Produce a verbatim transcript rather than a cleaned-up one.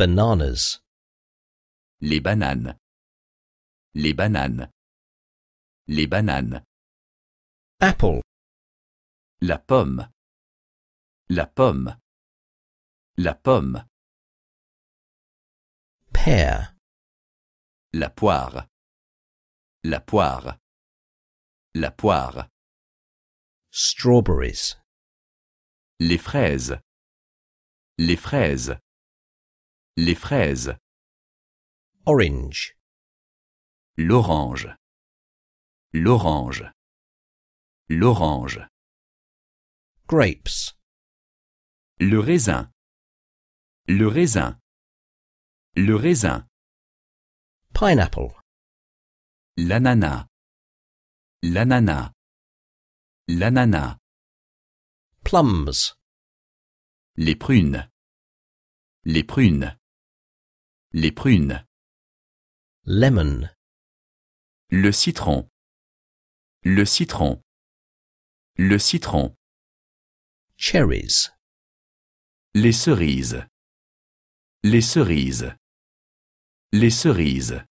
Bananas. Les bananes. Les bananes. Les bananes. Apple. La pomme. La pomme. La pomme. Pear. La poire. La poire. La poire. Strawberries. Les fraises. Les fraises. Les fraises. Orange. L'orange. L'orange. L'orange. Grapes. Le raisin. Le raisin. Le raisin. Pineapple. L'ananas. L'ananas. L'ananas. Plums. Les prunes. Les prunes. Les prunes. Lemon. Le citron. Le citron. Le citron. Cherries. Les cerises. Les cerises. Les cerises.